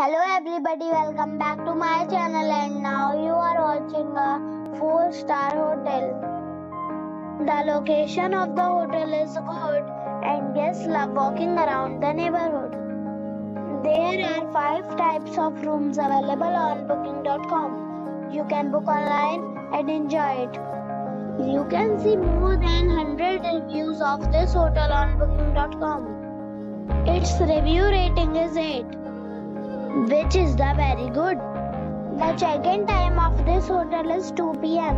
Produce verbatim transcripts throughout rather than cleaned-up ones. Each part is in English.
Hello everybody, welcome back to my channel, and now you are watching a four star hotel. The location of the hotel is good and guests love walking around the neighborhood. There are five types of rooms available on booking dot com. You can book online and enjoy it. You can see more than one hundred reviews of this hotel on booking dot com. Its review rating is eight. Which is the very good. The check-in time of this hotel is two p m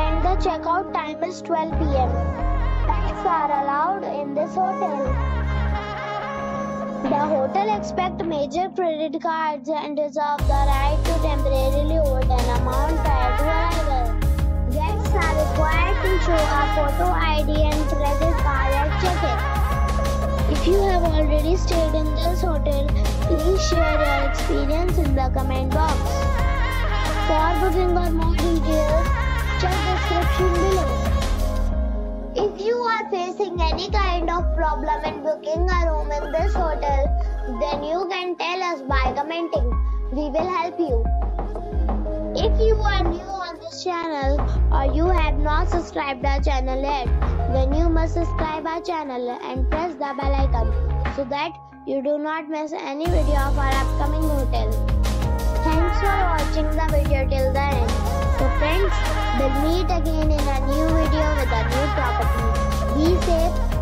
and the check-out time is twelve p m Pets are allowed in this hotel. The hotel accepts major credit cards and reserves the right to temporarily hold an amount prior to arrival. Guests are required to show a photo I D and credit card at check-in. If you have already stayed in this hotel, please share your experience in the comment box. For booking or more details, check description below. If you are facing any kind of problem in booking a room in this hotel, then you can tell us by commenting. We will help you. If you are new on this channel or you have not subscribed our channel yet, then you must subscribe our channel and press the bell icon so that you do not miss any video of our upcoming hotel. Thanks for watching the video till the end. So friends, we'll meet again in a new video with a new property. Be safe.